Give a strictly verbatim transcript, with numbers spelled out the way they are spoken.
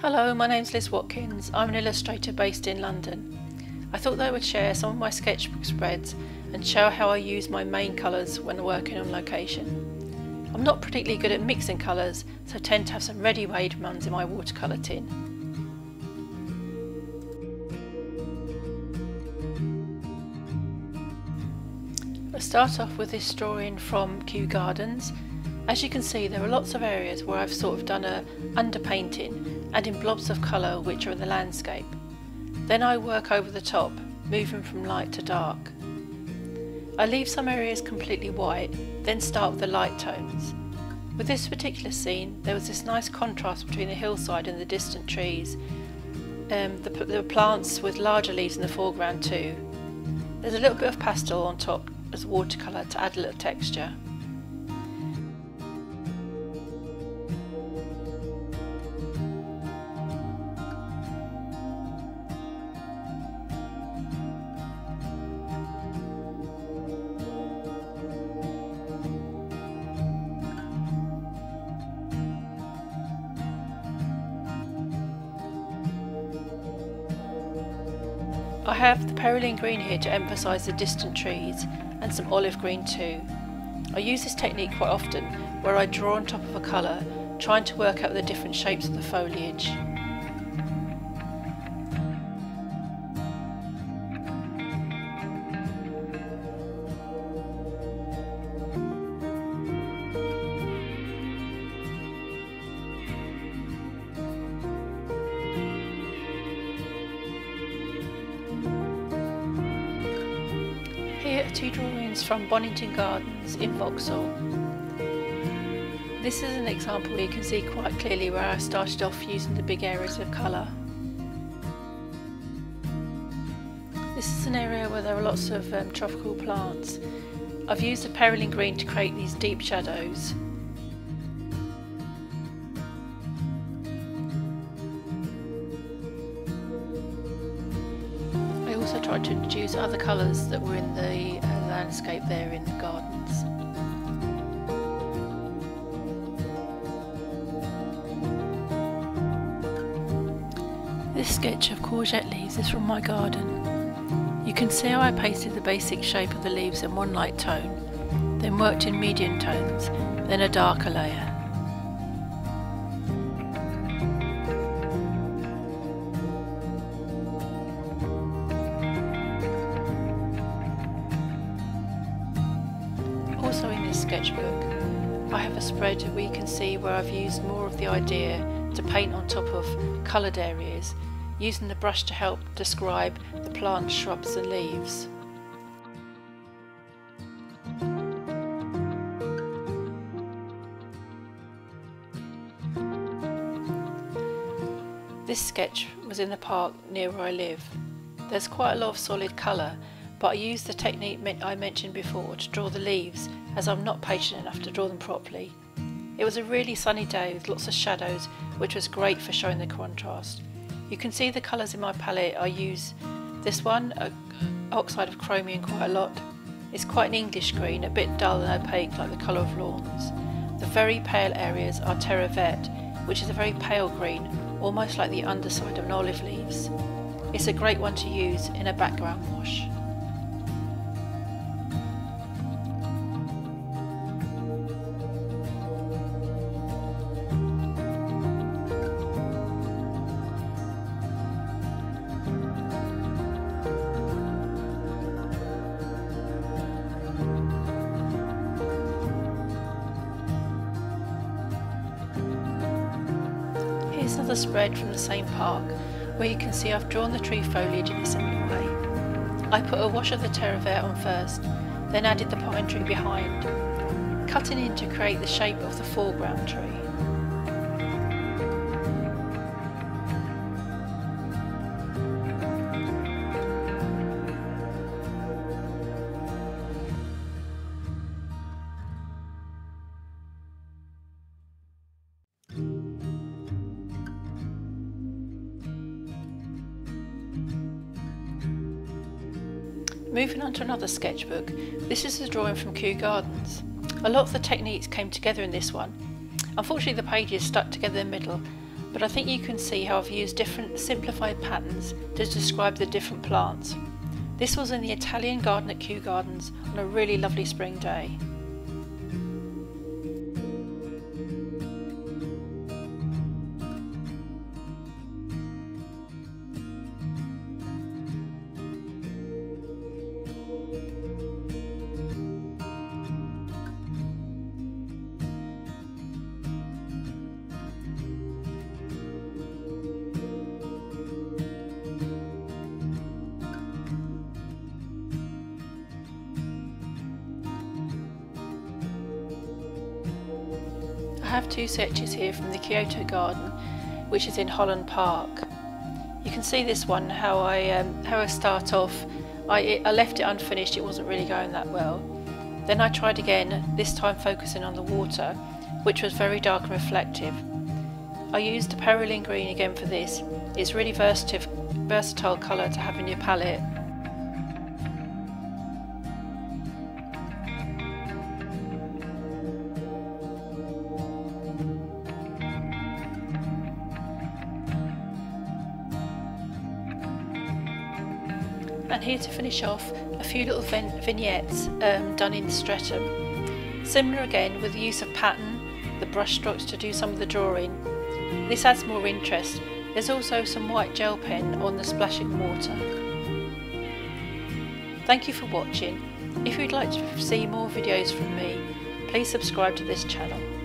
Hello, my name's Lis Watkins. I'm an illustrator based in London. I thought I would share some of my sketchbook spreads and show how I use my main colours when working on location. I'm not particularly good at mixing colours, so I tend to have some ready-made ones in my watercolour tin. I'll start off with this drawing from Kew Gardens. As you can see, there are lots of areas where I've sort of done a underpainting, adding blobs of colour which are in the landscape. Then I work over the top, moving from light to dark. I leave some areas completely white, then start with the light tones. With this particular scene, there was this nice contrast between the hillside and the distant trees. Um, the, the plants with larger leaves in the foreground too. There's a little bit of pastel on top as watercolour to add a little texture. I have the perylene green here to emphasise the distant trees and some olive green too. I use this technique quite often where I draw on top of a colour, trying to work out the different shapes of the foliage. Here are two drawings from Bonington Gardens in Vauxhall. This is an example where you can see quite clearly where I started off using the big areas of colour. This is an area where there are lots of um, tropical plants. I've used the perylene green to create these deep shadows. I tried to introduce other colours that were in the uh, landscape there in the gardens. This sketch of courgette leaves is from my garden. You can see how I pasted the basic shape of the leaves in one light tone, then worked in medium tones, then a darker layer. Also in this sketchbook, I have a spread where you can see where I've used more of the idea to paint on top of coloured areas, using the brush to help describe the plants, shrubs and leaves. This sketch was in the park near where I live. There's quite a lot of solid colour, but I use the technique I mentioned before to draw the leaves, as I'm not patient enough to draw them properly. It was a really sunny day with lots of shadows, which was great for showing the contrast. You can see the colours in my palette. I use this one, oxide of chromium, quite a lot. It's quite an English green, a bit dull and opaque like the colour of lawns. The very pale areas are Terre Verte, which is a very pale green, almost like the underside of an olive leaves. It's a great one to use in a background wash. Here's another spread from the same park, where you can see I've drawn the tree foliage in a similar way. I put a wash of the Terre Verte on first, then added the pine tree behind, cutting in to create the shape of the foreground tree. Moving on to another sketchbook, this is a drawing from Kew Gardens. A lot of the techniques came together in this one. Unfortunately the pages stuck together in the middle, but I think you can see how I've used different simplified patterns to describe the different plants. This was in the Italian garden at Kew Gardens on a really lovely spring day. I have two sketches here from the Kyoto Garden, which is in Holland Park. You can see this one, how I, um, how I start off. I, I left it unfinished, it wasn't really going that well. Then I tried again, this time focusing on the water, which was very dark and reflective. I used the perylene green again for this. It's really versatile, versatile colour to have in your palette. And here to finish off, a few little vignettes um, done in Streatham. Similar again with the use of pattern, the brush strokes to do some of the drawing. This adds more interest. There's also some white gel pen on the splashing water. Thank you for watching. If you'd like to see more videos from me, please subscribe to this channel.